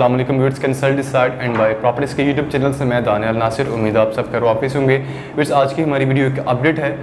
अस्सलामुअलैकुम viewers, consult decide and buy properties के YouTube channel से मैं दानियाल नासिर। उम्मीद आप सब घर वापस होंगे। व्यूअर्स, आज की हमारी वीडियो एक अपडेट है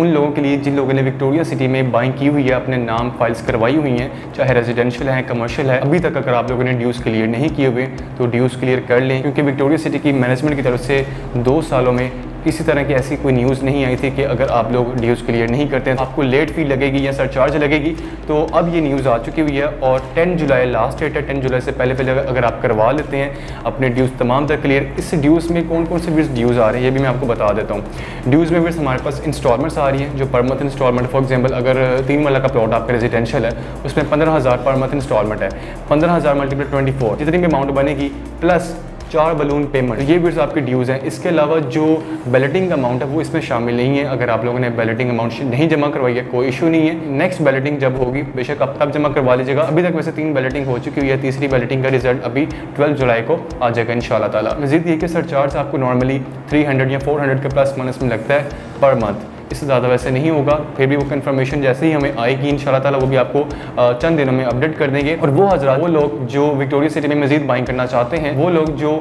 उन लोगों के लिए जिन लोगों ने विक्टोरिया सिटी में बाइंग की हुई है, अपने नाम फाइल्स करवाई हुई हैं, चाहे रेजिडेंशियल है, कमर्शियल है। अभी तक अगर आप लोगों ने ड्यूज़ क्लियर नहीं किए हुए तो ड्यूज़ क्लियर कर लें, क्योंकि विक्टोरिया सिटी की मैनेजमेंट की तरफ से 2 सालों में किसी तरह की ऐसी कोई न्यूज़ नहीं आई थी कि अगर आप लोग ड्यूज़ क्लियर नहीं करते हैं तो आपको लेट फी लगेगी या सरचार्ज लगेगी। तो अब ये न्यूज़ आ चुकी हुई है और 10 जुलाई लास्ट डेट है। 10 जुलाई से पहले अगर आप करवा लेते हैं अपने ड्यूज़ तमाम तक क्लियर। इस ड्यूज़ में कौन कौन से व्यूज़ ड्यूज़ आ रहे हैं ये भी मैं आपको बता देता हूँ। ड्यूज़ में व्यूज़ हमारे पास इंस्टॉलमेंट्स आ रही हैं, जो per month instalment, for example अगर 3 मरला का प्लॉट आपका रेजिडेंशियल है उसमें 15,000 पर मंथ इंस्टॉलमेंट है, 15,000 × 24 जितनी भी अमाउंट बनेगी प्लस 4 बलून पेमेंट। ये व्यूअर्स आपके ड्यूज़ हैं। इसके अलावा जो बैलेटिंग अमाउंट है वो इसमें शामिल नहीं है। अगर आप लोगों ने बैलेटिंग अमाउंट नहीं जमा करवाई है कोई इशू नहीं है, नेक्स्ट बैलेटिंग जब होगी बेशक आप तब जमा करवा लीजिएगा। अभी तक वैसे 3 बैलेटिंग हो चुकी हुई है, तीसरी बैलेटिंग का रिजल्ट अभी 12 जुलाई को आ जाएगा इंशाल्लाह ताला। मज़ीद ये कि सरचार्ज आपको नॉर्मली 300 या 400 के प्लस माइनस में लगता है पर मंथ, इससे ज़्यादा वैसे नहीं होगा। फिर भी वो कंफर्मेशन जैसे ही हमें आएगी इंशाल्लाह ताला वो भी आपको चंद दिनों में अपडेट कर देंगे। और वो हज़रात, वो लोग जो विक्टोरिया सिटी में मज़ीद बाइंग करना चाहते हैं, वो लोग जो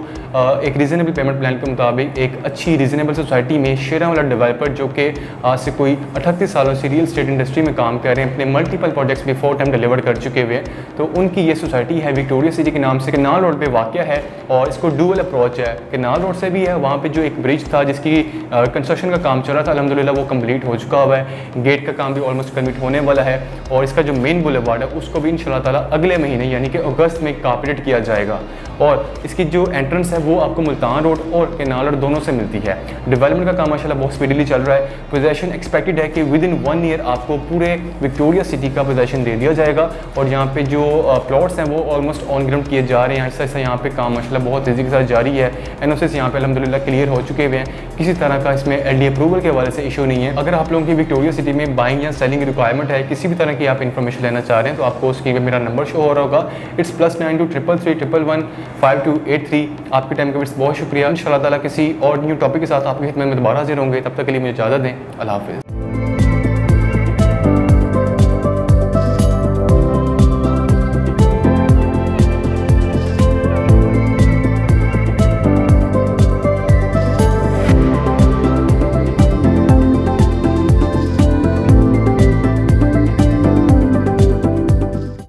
एक रीज़नेबल पेमेंट प्लान के मुताबिक एक अच्छी रीज़नेबल सोसाइटी में शेरांवाला डेवलपर जो कि आज से कोई 38 सालों से रियल स्टेट इंडस्ट्री में काम कर रहे हैं, अपने मल्टीपल प्रोजेक्ट्स भी 4 टाइम डिलीवर कर चुके हुए हैं, तो उनकी ये सोसाइटी है विक्टोरिया सिटी के नाम से, कैनाल रोड पर वाक़ है। और इसको डुअल अप्रोच है, कैनाल रोड से भी है, वहाँ पर जो एक ब्रिज था जिसकी कंस्ट्रक्शन का काम चल रहा था अलहमदिल्ला वो कंप्लीट हो चुका हुआ है, गेट का काम भी ऑलमोस्ट कंप्लीट होने वाला है। और इसका जो मेन बुलेवार्ड है उसको भी इंशाल्लाह ताला अगले महीने यानी कि अगस्त में कार्पेट किया जाएगा। और इसकी जो एंट्रेंस है वो आपको मुल्तान रोड और कैनाल रोड दोनों से मिलती है। डेवलपमेंट का काम माशाल्लाह बहुत स्पीडली चल रहा है। पोजेशन एक्सपेक्टेड है कि विद इन 1 ईयर आपको पूरे विक्टोरिया सिटी का पोजेशन दे दिया जाएगा। और यहाँ पर जो प्लॉट्स हैं वो ऑलमोस्ट ऑन ग्राउंड किए जा रहे हैं, ऐसा ऐसा यहाँ पर काम माशाल्लाह बहुत तेज़ी के साथ जारी है। एनओसीस यहाँ पर अलहमदिल्ला क्लियर हो चुके हुए हैं, किसी तरह का इसमें एलडी अप्रूवल के हवाले से इशू नहीं है। अगर आप लोगों की विक्टोरिया सिटी में बाइंग या सेलिंग रिक्वायरमेंट है, किसी भी तरह की आप इन्फॉर्मेशन लेना चाह रहे हैं तो आपको स्क्रीन पे मेरा नंबर शो हो रहा होगा। इट्स +92 333 15283। आपके टाइम के लिए बहुत शुक्रिया। इंशाल्लाह ताला किसी और न्यू टॉपिक के साथ आपकी खिदमत में दोबारा हाजिर होंगे। तब तक के लिए मुझे इजाज़त दें। अल्लाह हाफ़िज़।